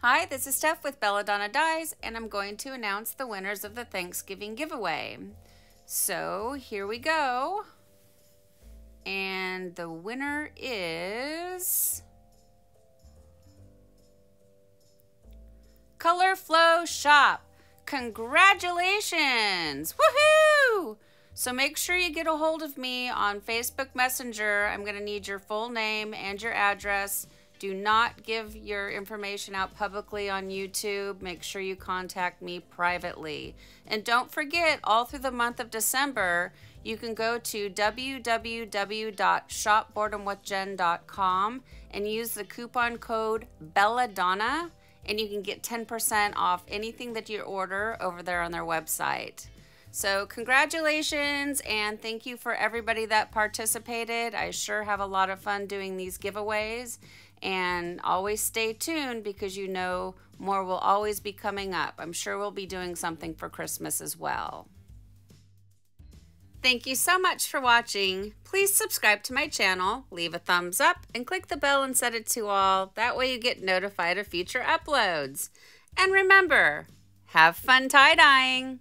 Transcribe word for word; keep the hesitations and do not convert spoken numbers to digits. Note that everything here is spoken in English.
Hi, this is Steph with Belladonna Dyes, and I'm going to announce the winners of the Thanksgiving giveaway. So here we go. And the winner is Color Flow Shop. Congratulations! Woohoo! So make sure you get a hold of me on Facebook Messenger. I'm going to need your full name and your address. Do not give your information out publicly on YouTube. Make sure you contact me privately. And don't forget, all through the month of December, you can go to w w w dot shop boredom with jenn dot com and use the coupon code Belladonna, and you can get ten percent off anything that you order over there on their website. So congratulations, and thank you for everybody that participated. I sure have a lot of fun doing these giveaways, and always stay tuned because you know more will always be coming up. I'm sure we'll be doing something for Christmas as well. Thank you so much for watching. Please subscribe to my channel, leave a thumbs up, and click the bell and set it to all. That way you get notified of future uploads. And remember, have fun tie-dyeing.